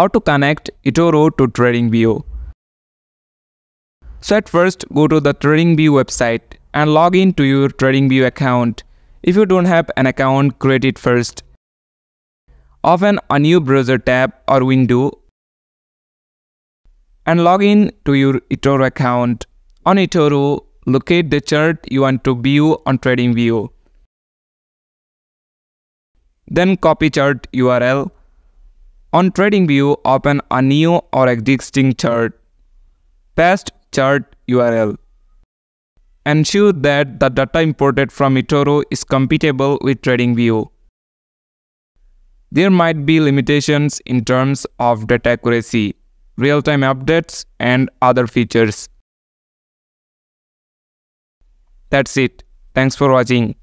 how to connect eToro to TradingView. So at first, go to the TradingView website and log in to your TradingView account. If you don't have an account, create it first. Open a new browser tab or window and log in to your eToro account. On eToro, locate the chart you want to view on TradingView. Then copy chart URL. On TradingView, open a new or existing chart. Paste chart URL. Ensure that the data imported from eToro is compatible with TradingView. There might be limitations in terms of data accuracy, real-time updates, and other features. That's it. Thanks for watching.